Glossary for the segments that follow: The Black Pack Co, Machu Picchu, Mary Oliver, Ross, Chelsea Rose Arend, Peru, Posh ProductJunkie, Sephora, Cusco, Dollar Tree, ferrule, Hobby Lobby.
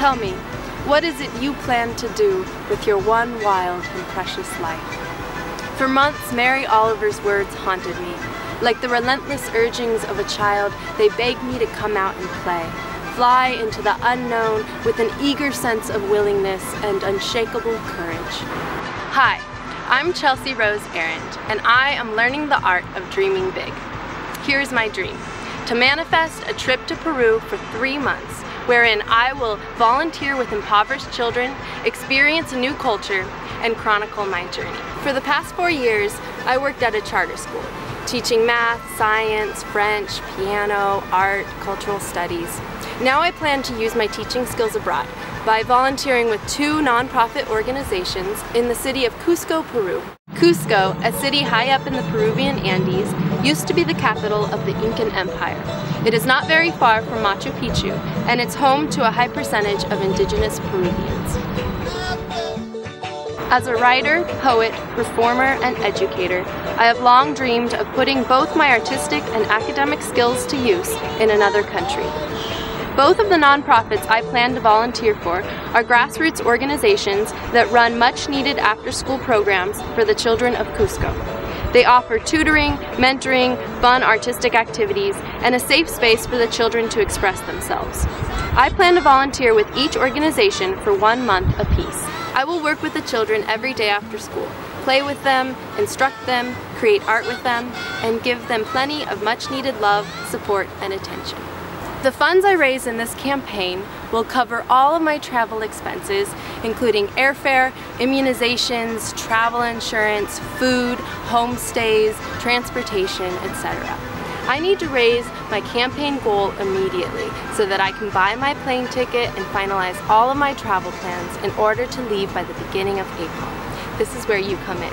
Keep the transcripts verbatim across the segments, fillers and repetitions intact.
Tell me, what is it you plan to do with your one wild and precious life? For months, Mary Oliver's words haunted me. Like the relentless urgings of a child, they begged me to come out and play, fly into the unknown with an eager sense of willingness and unshakable courage. Hi, I'm Chelsea Rose Arend, and I am learning the art of dreaming big. Here's my dream: to manifest a trip to Peru for three months, wherein I will volunteer with impoverished children, experience a new culture, and chronicle my journey. For the past four years, I worked at a charter school, teaching math, science, French, piano, art, cultural studies. Now I plan to use my teaching skills abroad by volunteering with two nonprofit organizations in the city of Cusco, Peru. Cusco, a city high up in the Peruvian Andes, used to be the capital of the Incan Empire. It is not very far from Machu Picchu, and it's home to a high percentage of indigenous Peruvians. As a writer, poet, performer, and educator, I have long dreamed of putting both my artistic and academic skills to use in another country. Both of the nonprofits I plan to volunteer for are grassroots organizations that run much-needed after-school programs for the children of Cusco. They offer tutoring, mentoring, fun artistic activities, and a safe space for the children to express themselves. I plan to volunteer with each organization for one month apiece. I will work with the children every day after school, play with them, instruct them, create art with them, and give them plenty of much-needed love, support, and attention. The funds I raise in this campaign will cover all of my travel expenses, including airfare, immunizations, travel insurance, food, homestays, transportation, et cetera. I need to raise my campaign goal immediately so that I can buy my plane ticket and finalize all of my travel plans in order to leave by the beginning of April. This is where you come in.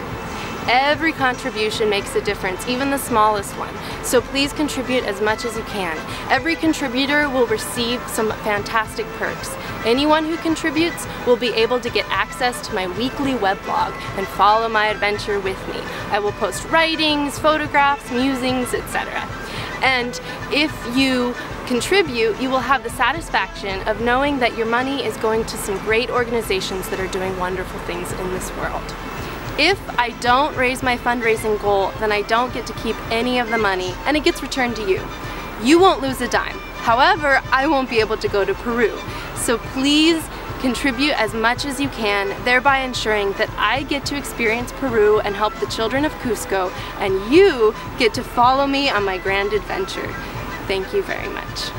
Every contribution makes a difference, even the smallest one, so please contribute as much as you can. Every contributor will receive some fantastic perks. Anyone who contributes will be able to get access to my weekly weblog and follow my adventure with me. I will post writings, photographs, musings, et cetera. And if you contribute, you will have the satisfaction of knowing that your money is going to some great organizations that are doing wonderful things in this world. If I don't raise my fundraising goal, then I don't get to keep any of the money, and it gets returned to you. You won't lose a dime. However, I won't be able to go to Peru. So please contribute as much as you can, thereby ensuring that I get to experience Peru and help the children of Cusco, and you get to follow me on my grand adventure. Thank you very much.